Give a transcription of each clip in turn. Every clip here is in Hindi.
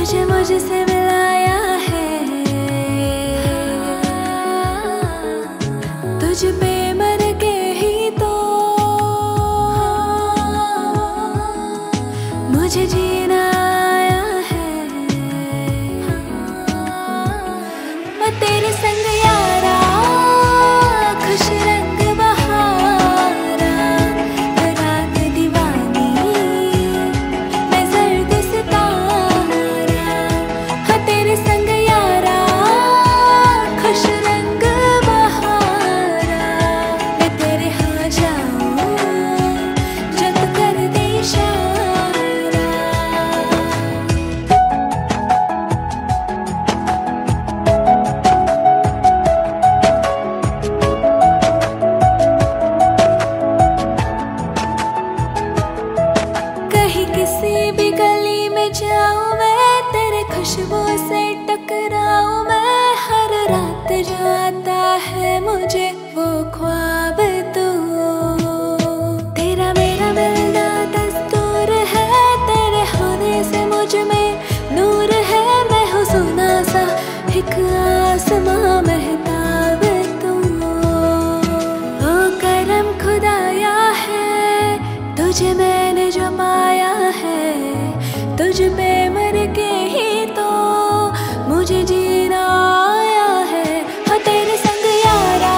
तुझे मुझसे मिलाया है, तुझ पे मर के ही तो मुझे जीना आया है। मैं तेरे संग यारा खुश रंग बहारा, राग दीवानी मैं जर्द सितारा। हाँ तेरे संग यारा खुश रंग बहारा, मैं तेरे हाँ जाऊँ जब कर दे किसी भी गली में जाऊं मैं, तेरे खुशबू से टकराऊं मैं। हर रात जो आता है मुझे वो ख्वाब तू, तेरा मेरा मिलना दस्तूर है। तेरे होने से मुझ में नूर है, मैं हूँ सोना सा एक आसमां महता। तुझे मैंने जमाया है, तुझ पे मर के ही तो मुझे जीना आया है। हाँ तेरे संग यारा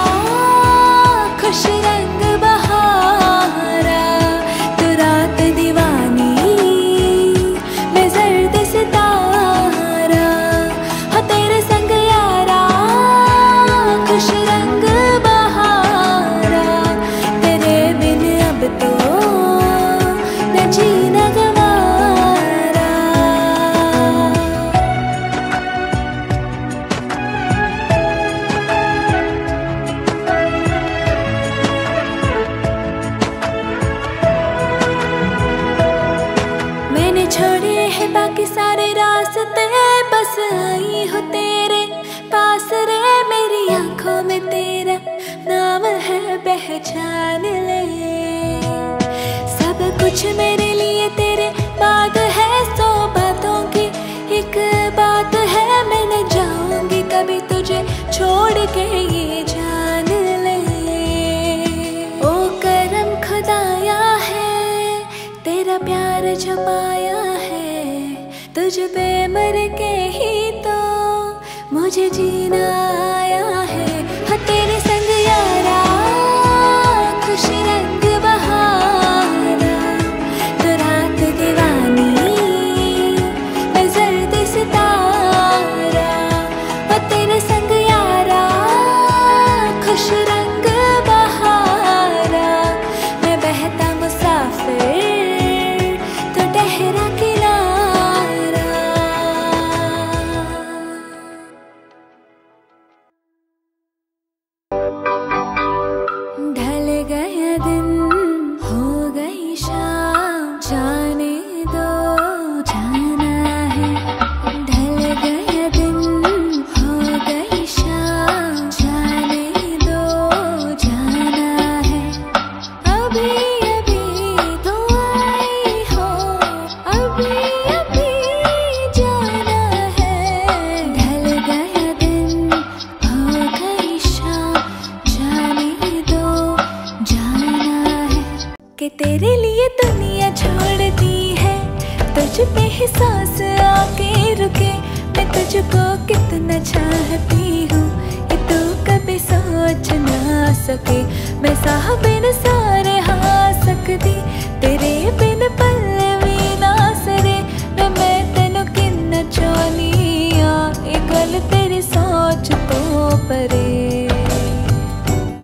खुश रंग बहारा, तू रात दीवानी मैं जर्द सितारा। हाँ तेरे संग यारा खुश रंग बहारा, तेरे बिन अब तो जीना गवारा। मैंने छोड़े हैं बाकी सारे रास्ते, बस आई हो तेरे पास रे। मेरी आंखों में तेरा नाम है, पहचान ले। कुछ मेरे लिए तेरे बाग है, सो बातों की एक बात है। मैं न जाऊंगी कभी तुझे छोड़ के ये जान ले। ओ करम खुदाया है, तेरा प्यार जमाया है। तुझ पे मर के ही तो मुझे जीना आया है। हाँ तेरे संग यारा खुश रंग सके मैं साहब न